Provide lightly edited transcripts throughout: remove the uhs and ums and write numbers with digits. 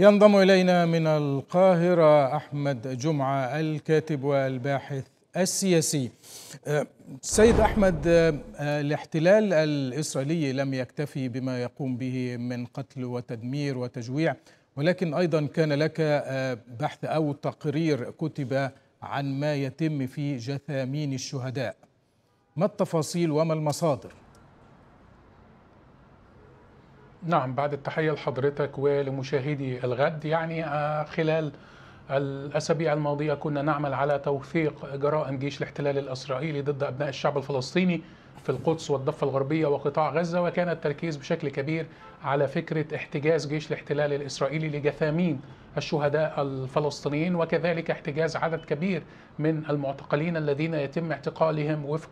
ينضم إلينا من القاهرة أحمد جمعة الكاتب والباحث السياسي. سيد أحمد، الاحتلال الإسرائيلي لم يكتفي بما يقوم به من قتل وتدمير وتجويع، ولكن أيضا كان لك بحث أو تقرير كتب عن ما يتم في جثامين الشهداء، ما التفاصيل وما المصادر؟ نعم، بعد التحية لحضرتك ولمشاهدي الغد. يعني خلال الأسابيع الماضية كنا نعمل على توثيق جرائم جيش الاحتلال الإسرائيلي ضد أبناء الشعب الفلسطيني في القدس والضفة الغربية وقطاع غزة، وكان التركيز بشكل كبير على فكرة احتجاز جيش الاحتلال الإسرائيلي لجثامين الشهداء الفلسطينيين، وكذلك احتجاز عدد كبير من المعتقلين الذين يتم اعتقالهم وفق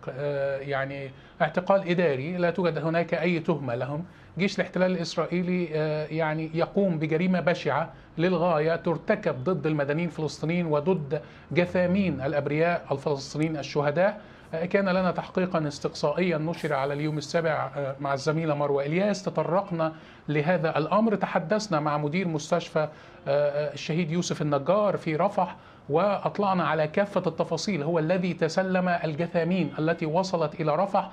اعتقال إداري، لا توجد هناك أي تهمة لهم. جيش الاحتلال الإسرائيلي يقوم بجريمة بشعة للغاية ترتكب ضد المدنيين الفلسطينيين وضد جثامين الأبرياء الفلسطينيين الشهداء. كان لنا تحقيقا استقصائيا نشر على اليوم السابع مع الزميلة مروة الياس، تطرقنا لهذا الأمر، تحدثنا مع مدير مستشفى الشهيد يوسف النجار في رفح وأطلعنا على كافة التفاصيل. هو الذي تسلم الجثامين التي وصلت إلى رفح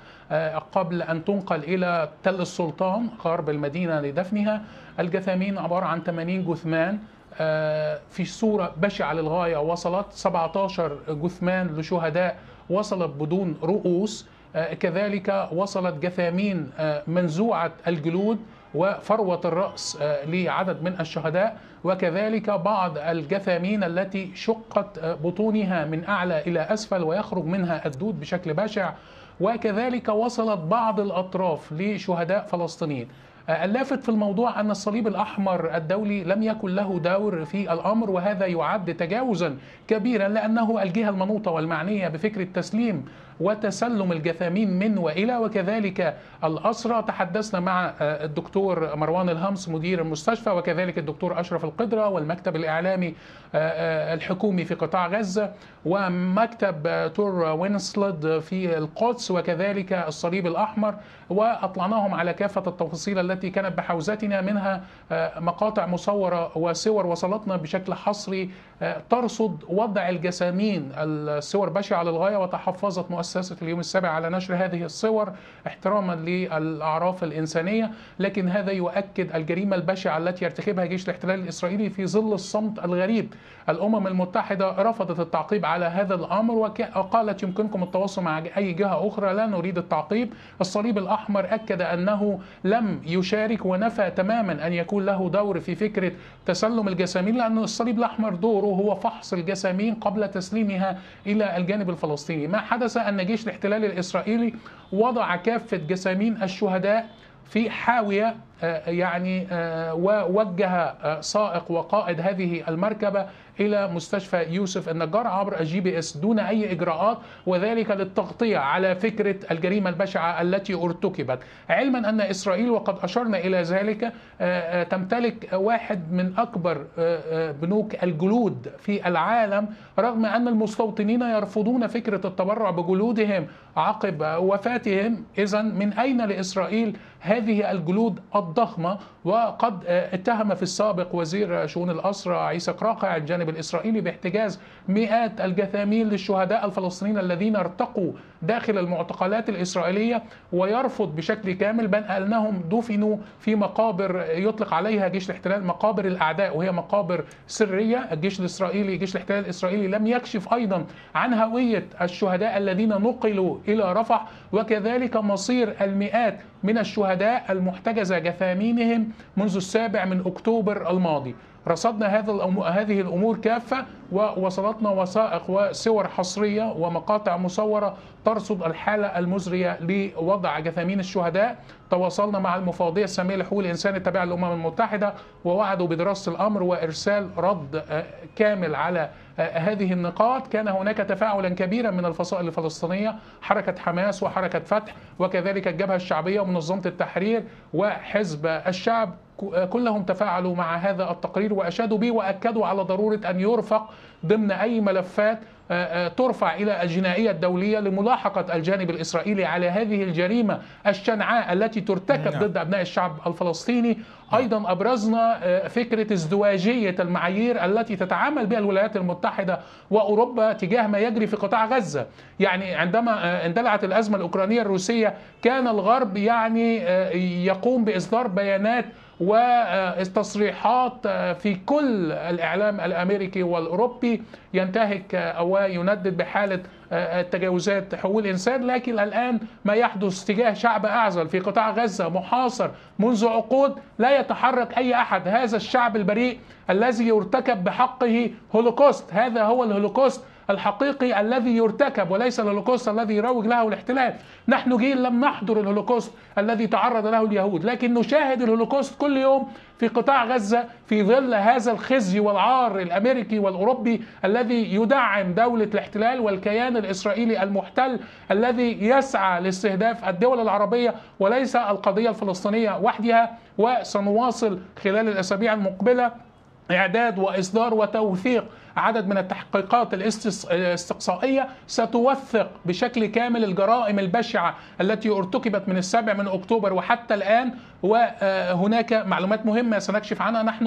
قبل أن تنقل إلى تل السلطان غرب المدينة لدفنها. الجثامين عبارة عن 80 جثمان في صورة بشعة للغاية، وصلت 17 جثمان لشهداء وصلت بدون رؤوس، كذلك وصلت جثامين منزوعة الجلود وفروة الرأس لعدد من الشهداء، وكذلك بعض الجثامين التي شقت بطونها من أعلى إلى أسفل ويخرج منها الدود بشكل بشع، وكذلك وصلت بعض الأطراف لشهداء فلسطينيين. اللافت في الموضوع أن الصليب الأحمر الدولي لم يكن له دور في الأمر، وهذا يعد تجاوزا كبيرا، لأنه الجهة المنوطة والمعنية بفكرة تسليم وتسلم الجثامين من وإلى وكذلك الأسرى. تحدثنا مع الدكتور مروان الهمس مدير المستشفى، وكذلك الدكتور اشرف القدره والمكتب الإعلامي الحكومي في قطاع غزة ومكتب تور وينسلد في القدس وكذلك الصليب الأحمر، وأطلعناهم على كافة التفاصيل التي كانت بحوزتنا، منها مقاطع مصورة وصور وصلتنا بشكل حصري ترصد وضع الجثامين، الصور بشعة للغاية، وتحفظت مؤسسة اليوم السابع على نشر هذه الصور احتراما للأعراف الإنسانية. لكن هذا يؤكد الجريمة البشعة التي يرتكبها جيش الاحتلال الإسرائيلي في ظل الصمت الغريب. الأمم المتحدة رفضت التعقيب على هذا الأمر وقالت يمكنكم التواصل مع أي جهة أخرى، لا نريد التعقيب. الصليب الأحمر أكد أنه لم يشارك ونفى تماما أن يكون له دور في فكرة تسلم الجثامين، لأن الصليب الأحمر دوره هو فحص الجثامين قبل تسليمها إلى الجانب الفلسطيني. ما حدث أن جيش الاحتلال الإسرائيلي وضع كافة جثامين الشهداء في حاوية ووجه سائق وقائد هذه المركبة إلى مستشفى يوسف النجار عبر الGPS دون أي إجراءات، وذلك للتغطية على فكرة الجريمة البشعة التي ارتكبت، علما أن إسرائيل وقد أشرنا إلى ذلك تمتلك واحد من أكبر بنوك الجلود في العالم، رغم أن المستوطنين يرفضون فكرة التبرع بجلودهم عقب وفاتهم. إذا من أين لإسرائيل هذه الجلود الضخمة؟ وقد اتهم في السابق وزير شؤون الأسرى عيسى قراقع الجانب الإسرائيلي باحتجاز مئات الجثامين للشهداء الفلسطينيين الذين ارتقوا داخل المعتقلات الإسرائيلية، ويرفض بشكل كامل بل أنهم دفنوا في مقابر يطلق عليها جيش الاحتلال مقابر الأعداء، وهي مقابر سرية. جيش الاحتلال الإسرائيلي لم يكشف أيضا عن هوية الشهداء الذين نقلوا إلى رفح، وكذلك مصير المئات من الشهداء المحتجزة جثامينهم منذ السابع من أكتوبر الماضي. رصدنا هذه الأمور كافة، ووصلتنا وثائق وصور حصرية ومقاطع مصورة ترصد الحالة المزرية لوضع جثامين الشهداء. تواصلنا مع المفوضية السامية لحقوق الانسان التابعة للأمم المتحدة، ووعدوا بدراسة الأمر وإرسال رد كامل على هذه النقاط. كان هناك تفاعلا كبيرا من الفصائل الفلسطينية، حركة حماس وحركة فتح وكذلك الجبهة الشعبية ومنظمة التحرير وحزب الشعب، كلهم تفاعلوا مع هذا التقرير وأشادوا به وأكدوا على ضرورة أن يرفق ضمن أي ملفات ترفع إلى الجنائية الدولية لملاحقة الجانب الإسرائيلي على هذه الجريمة الشنعاء التي ترتكب ضد أبناء الشعب الفلسطيني. أيضا أبرزنا فكرة ازدواجية المعايير التي تتعامل بها الولايات المتحدة وأوروبا تجاه ما يجري في قطاع غزة. يعني عندما اندلعت الأزمة الأوكرانية الروسية كان الغرب يعني يقوم بإصدار بيانات وتصريحات في كل الإعلام الأمريكي والأوروبي ينتهك أو يندد بحالة تجاوزات حقوق الإنسان. لكن الآن ما يحدث تجاه شعب أعزل في قطاع غزة محاصر منذ عقود لا يتحرك أي أحد. هذا الشعب البريء الذي يرتكب بحقه هولوكوست، هذا هو الهولوكوست الحقيقي الذي يرتكب وليس الهولوكوست الذي يروج له الاحتلال. نحن جيل لم نحضر الهولوكوست الذي تعرض له اليهود، لكن نشاهد الهولوكوست كل يوم في قطاع غزة في ظل هذا الخزي والعار الأمريكي والأوروبي الذي يدعم دولة الاحتلال والكيان الإسرائيلي المحتل الذي يسعى لاستهداف الدول العربية وليس القضية الفلسطينية وحدها. وسنواصل خلال الأسابيع المقبلة إعداد وإصدار وتوثيق عدد من التحقيقات الاستقصائية ستوثق بشكل كامل الجرائم البشعة التي ارتكبت من 7 أكتوبر وحتى الآن. وهناك معلومات مهمة سنكشف عنها. نحن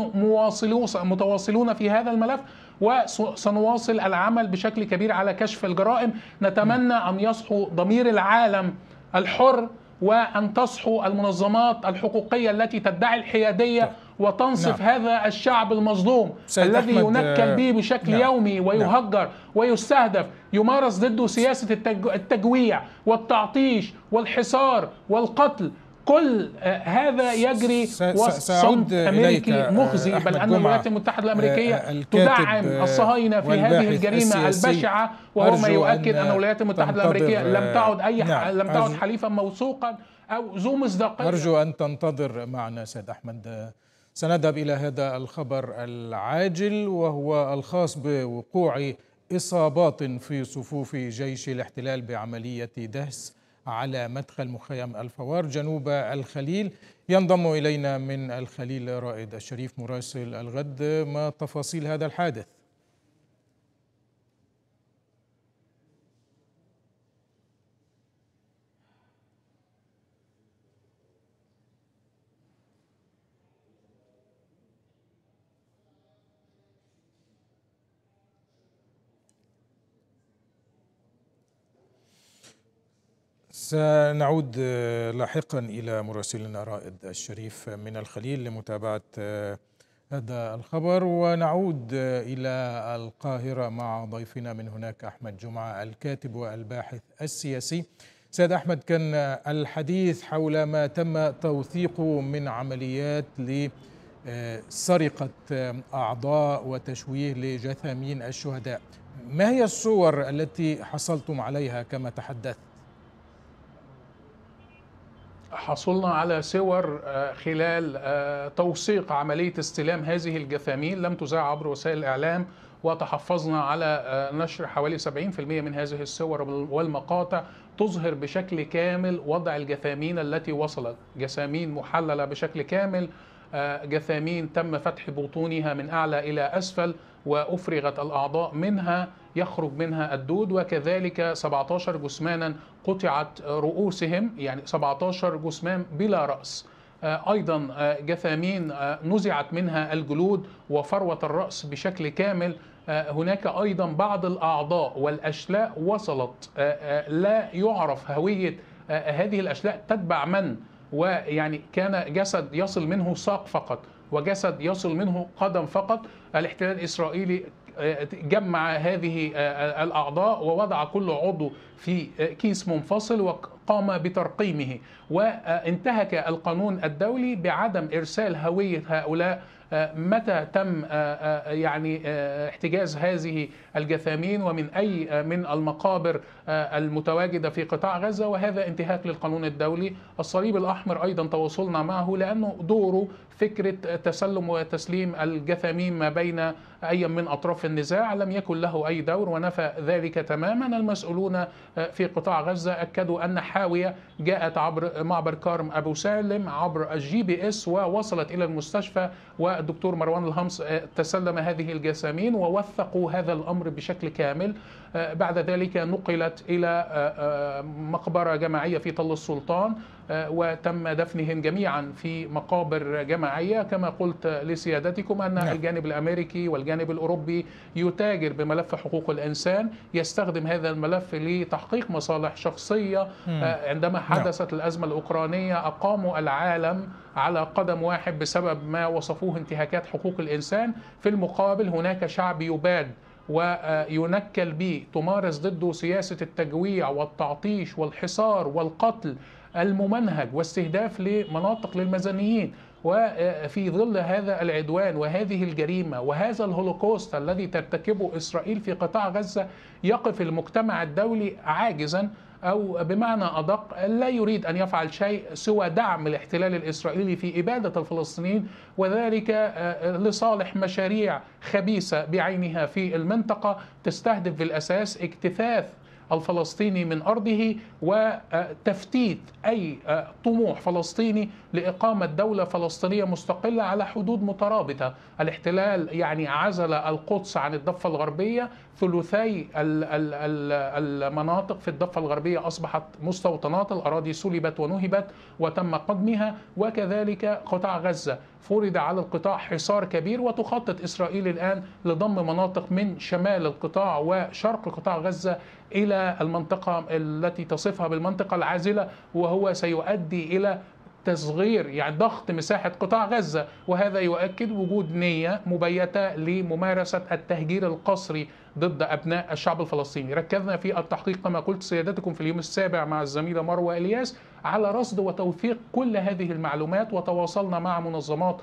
متواصلون في هذا الملف وسنواصل العمل بشكل كبير على كشف الجرائم. نتمنى أن يصحو ضمير العالم الحر وأن تصحو المنظمات الحقوقية التي تدعي الحيادية وتنصف هذا الشعب المظلوم الذي ينكل به بشكل يومي ويهجر ويستهدف، يمارس ضده سياسة التجويع والتعطيش والحصار والقتل. كل هذا يجري وصمت أمريكي مخزي، بل أن الولايات المتحدة الأمريكية تدعم الصهاينة في هذه الجريمة البشعة، وهو ما يؤكد أن الولايات المتحدة الأمريكية لم تعد لم تعد حليفا موثوقا أو ذو مصداقية. أرجو أن تنتظر معنا سيد أحمد. سنذهب إلى هذا الخبر العاجل وهو الخاص بوقوع إصابات في صفوف جيش الاحتلال بعملية دهس على مدخل مخيم الفوار جنوب الخليل. ينضم إلينا من الخليل رائد الشريف مراسل الغد. ما تفاصيل هذا الحادث؟ سنعود لاحقا إلى مراسلنا رائد الشريف من الخليل لمتابعة هذا الخبر، ونعود إلى القاهرة مع ضيفنا من هناك أحمد جمعة الكاتب والباحث السياسي. سيد أحمد، كان الحديث حول ما تم توثيقه من عمليات لسرقة أعضاء وتشويه لجثامين الشهداء. ما هي الصور التي حصلتم عليها كما تحدثت؟ حصلنا على صور خلال توثيق عملية استلام هذه الجثامين، لم تذاع عبر وسائل الإعلام، وتحفظنا على نشر حوالي 70% من هذه الصور والمقاطع تظهر بشكل كامل وضع الجثامين التي وصلت. جثامين محللة بشكل كامل، جثامين تم فتح بطونها من أعلى إلى أسفل وأفرغت الأعضاء منها يخرج منها الدود، وكذلك 17 جثمانا قطعت رؤوسهم، يعني 17 جثمان بلا رأس. أيضا جثامين نزعت منها الجلود وفروة الرأس بشكل كامل. هناك أيضا بعض الأعضاء والأشلاء وصلت لا يعرف هوية هذه الأشلاء تتبع من، ويعني كان جسد يصل منه ساق فقط وجسد يصل منه قدم فقط. الاحتلال الإسرائيلي جمع هذه الأعضاء ووضع كل عضو في كيس منفصل وقام بترقيمه، وانتهك القانون الدولي بعدم إرسال هوية هؤلاء متى تم يعني احتجاز هذه الجثامين ومن أي من المقابر المتواجدة في قطاع غزة، وهذا انتهاك للقانون الدولي. الصليب الأحمر أيضا تواصلنا معه لأنه دوره فكرة تسلم وتسليم الجثامين ما بين أي من أطراف النزاع لم يكن له أي دور ونفى ذلك تماما. المسؤولون في قطاع غزة أكدوا أن الحاوية جاءت عبر معبر كارم أبو سالم عبر الGPS ووصلت إلى المستشفى، والدكتور مروان الهمس تسلم هذه الجسامين ووثقوا هذا الأمر بشكل كامل. بعد ذلك نقلت إلى مقبرة جماعية في تل السلطان وتم دفنهم جميعا في مقابر جماعية. كما قلت لسيادتكم أن الجانب الأمريكي والجانب الأوروبي يتاجر بملف حقوق الإنسان، يستخدم هذا الملف لتحقيق مصالح شخصية. عندما حدثت الأزمة الأوكرانية أقاموا العالم على قدم واحد بسبب ما وصفوه انتهاكات حقوق الإنسان. في المقابل هناك شعب يباد وينكل به، تمارس ضده سياسة التجويع والتعطيش والحصار والقتل الممنهج واستهداف لمناطق للمدنيين. وفي ظل هذا العدوان وهذه الجريمة وهذا الهولوكوست الذي ترتكبه إسرائيل في قطاع غزة، يقف المجتمع الدولي عاجزا، أو بمعنى أدق لا يريد أن يفعل شيء سوى دعم الاحتلال الإسرائيلي في إبادة الفلسطينيين، وذلك لصالح مشاريع خبيثة بعينها في المنطقة تستهدف بالأساس اكتفاف الفلسطيني من أرضه وتفتيت أي طموح فلسطيني لإقامة دولة فلسطينية مستقلة على حدود مترابطة. الاحتلال يعني عزل القدس عن الضفة الغربية، ثلثي المناطق في الضفة الغربية أصبحت مستوطنات، الأراضي سلبت ونهبت وتم قدمها، وكذلك قطاع غزة فرض على القطاع حصار كبير، وتخطط إسرائيل الآن لضم مناطق من شمال القطاع وشرق قطاع غزة إلى المنطقة التي تصفها بالمنطقة العازلة، وهو سيؤدي إلى تصغير يعني ضغط مساحة قطاع غزة، وهذا يؤكد وجود نية مبيتة لممارسة التهجير القسري ضد أبناء الشعب الفلسطيني. ركزنا في التحقيق كما قلت سيادتكم في اليوم السابع مع الزميلة مروة الياس على رصد وتوثيق كل هذه المعلومات، وتواصلنا مع منظمات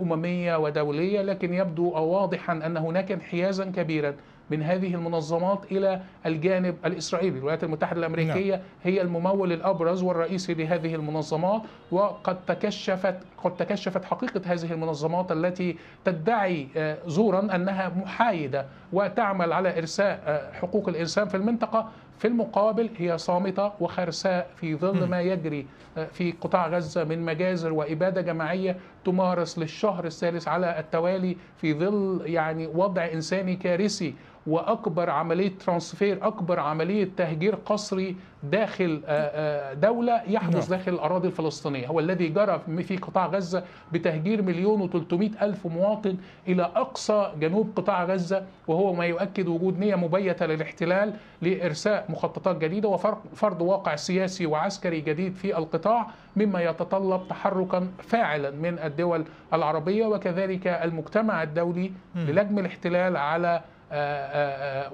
أممية ودولية، لكن يبدو واضحا أن هناك انحيازا كبيرا من هذه المنظمات إلى الجانب الإسرائيلي. الولايات المتحدة الأمريكية هي الممول الأبرز والرئيسي لهذه المنظمات، وقد تكشفت حقيقة هذه المنظمات التي تدعي زورا أنها محايدة وتعمل على إرساء حقوق الإنسان في المنطقة. في المقابل هي صامتة وخرساء في ظل ما يجري في قطاع غزة من مجازر وإبادة جماعية تمارس للشهر الثالث على التوالي، في ظل يعني وضع إنساني كارثي وأكبر عملية ترانسفير، أكبر عملية تهجير قسري داخل دولة يحدث داخل الأراضي الفلسطينية. هو الذي جرى في قطاع غزة بتهجير 1,300,000 مواطن إلى أقصى جنوب قطاع غزة، وهو ما يؤكد وجود نية مبيتة للاحتلال لإرساء مخططات جديدة وفرض واقع سياسي وعسكري جديد في القطاع، مما يتطلب تحركا فاعلا من الدول العربية وكذلك المجتمع الدولي للجم الاحتلال على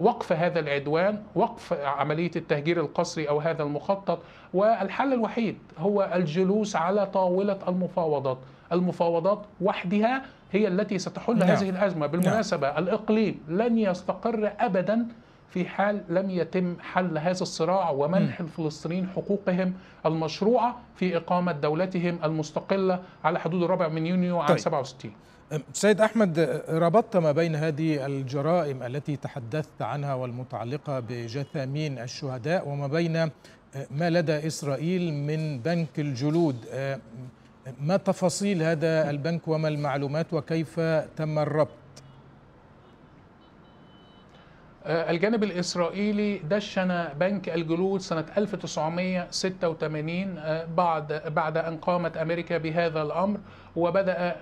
وقف هذا العدوان، وقف عملية التهجير القسري أو هذا المخطط. والحل الوحيد هو الجلوس على طاولة المفاوضات. المفاوضات وحدها هي التي ستحل هذه الأزمة. بالمناسبة الإقليم لن يستقر أبدا في حال لم يتم حل هذا الصراع ومنح الفلسطينيين حقوقهم المشروعة في إقامة دولتهم المستقلة على حدود 4 يونيو عام 67. سيد أحمد، ربطت ما بين هذه الجرائم التي تحدثت عنها والمتعلقة بجثامين الشهداء وما بين ما لدى إسرائيل من بنك الجلود. ما تفاصيل هذا البنك وما المعلومات وكيف تم الربط؟ الجانب الإسرائيلي دشن بنك الجلود سنة 1986 بعد أن قامت أمريكا بهذا الأمر، وبدأ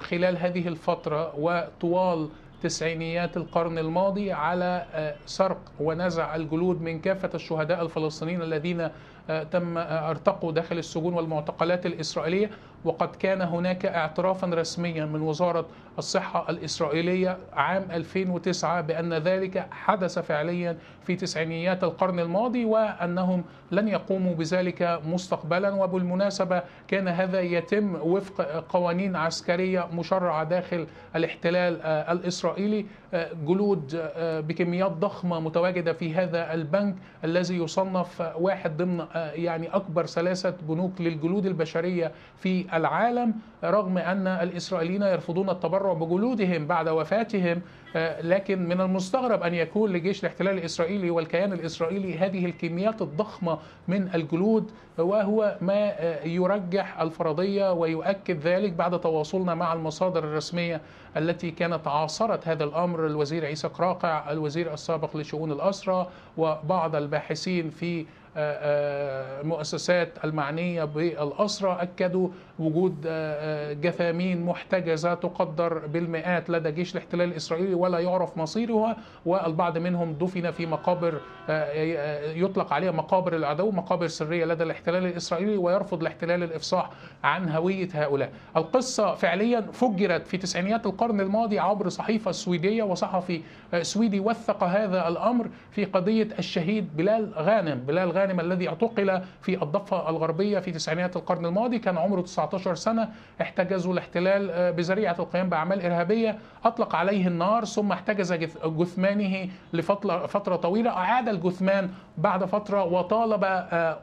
خلال هذه الفترة وطوال تسعينيات القرن الماضي على سرق ونزع الجلود من كافة الشهداء الفلسطينيين الذين تم ارتقوا داخل السجون والمعتقلات الإسرائيلية. وقد كان هناك اعترافا رسميا من وزارة الصحة الإسرائيلية عام 2009 بأن ذلك حدث فعليا في تسعينيات القرن الماضي وأنهم لن يقوموا بذلك مستقبلا. وبالمناسبة كان هذا يتم وفق قوانين عسكرية مشرعة داخل الاحتلال الإسرائيلي. جلود بكميات ضخمة متواجدة في هذا البنك الذي يصنف واحد ضمن يعني أكبر سلاسة بنوك للجلود البشرية في العالم، رغم أن الإسرائيليين يرفضون التبرع بجلودهم بعد وفاتهم. لكن من المستغرب أن يكون لجيش الاحتلال الإسرائيلي والكيان الإسرائيلي هذه الكميات الضخمة من الجلود، وهو ما يرجح الفرضية ويؤكد ذلك بعد تواصلنا مع المصادر الرسمية التي كانت عاصرت هذا الأمر، الوزير عيسى قراقع، الوزير السابق لشؤون الأسرة، وبعض الباحثين في مؤسسات المعنية بالأسرة أكدوا وجود جثامين محتجزة تقدر بالمئات لدى جيش الاحتلال الإسرائيلي ولا يعرف مصيرها، والبعض منهم دفن في مقابر يطلق عليها مقابر العدو، مقابر سرية لدى الاحتلال الإسرائيلي، ويرفض الاحتلال الإفصاح عن هوية هؤلاء. القصة فعليا فجرت في تسعينيات القرن الماضي عبر صحيفة سويدية، وصحفي سويدي وثق هذا الأمر في قضية الشهيد بلال غانم. الذي اعتقل في الضفة الغربية في تسعينيات القرن الماضي، كان عمره 19 سنة، احتجزه الاحتلال بذريعة القيام بأعمال إرهابية، أطلق عليه النار ثم احتجز جثمانه لفترة طويلة، أعاد الجثمان بعد فترة وطالب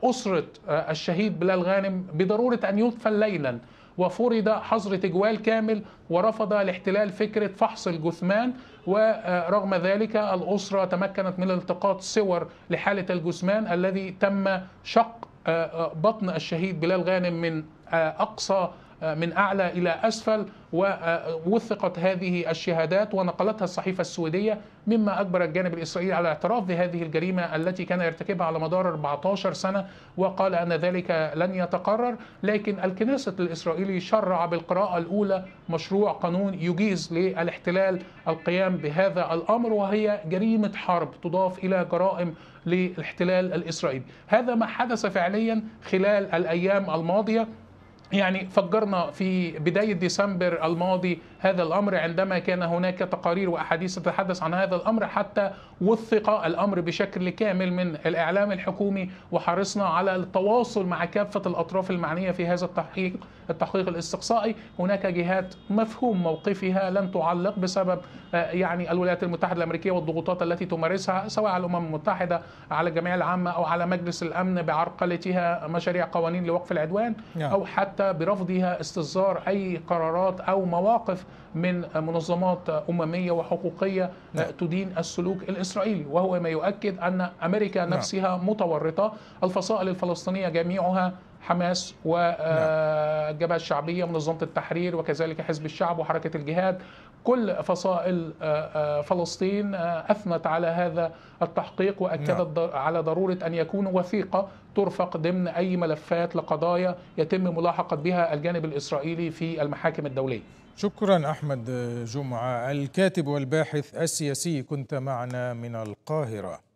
أسرة الشهيد بلال غانم بضرورة أن يدفن ليلا، وفرض حظر تجوال كامل، ورفض الاحتلال فكرة فحص الجثمان، ورغم ذلك الأسرة تمكنت من التقاط صور لحالة الجثمان الذي تم شق بطن الشهيد بلال غانم من أعلى إلى أسفل، ووثقت هذه الشهادات ونقلتها الصحيفة السويدية، مما أجبر الجانب الإسرائيلي على الاعتراف بهذه الجريمة التي كان يرتكبها على مدار 14 سنة، وقال أن ذلك لن يتقرر. لكن الكنيست الإسرائيلي شرع بالقراءة الأولى مشروع قانون يجيز للاحتلال القيام بهذا الأمر، وهي جريمة حرب تضاف إلى جرائم للاحتلال الإسرائيلي. هذا ما حدث فعليا خلال الأيام الماضية. يعني فجرنا في بداية ديسمبر الماضي هذا الأمر، عندما كان هناك تقارير وأحاديث تتحدث عن هذا الأمر، حتى وثق الأمر بشكل كامل من الإعلام الحكومي، وحرصنا على التواصل مع كافة الأطراف المعنية في هذا التحقيق الاستقصائي. هناك جهات مفهوم موقفها لن تعلق بسبب يعني الولايات المتحدة الأمريكية والضغوطات التي تمارسها، سواء على الأمم المتحدة، على الجمعية العامة، أو على مجلس الأمن بعرقلتها مشاريع قوانين لوقف العدوان، أو حتى برفضها استصدار أي قرارات أو مواقف من منظمات أممية وحقوقية تدين السلوك الإسرائيلي، وهو ما يؤكد أن أمريكا نفسها متورطة. الفصائل الفلسطينية جميعها، حماس والجبهة الشعبية، منظمة التحرير، وكذلك حزب الشعب وحركة الجهاد، كل فصائل فلسطين أثنت على هذا التحقيق، وأكدت على ضرورة أن يكون وثيقة ترفق ضمن أي ملفات لقضايا يتم ملاحقة بها الجانب الإسرائيلي في المحاكم الدولية. شكرا أحمد جمعة، الكاتب والباحث السياسي، كنت معنا من القاهرة.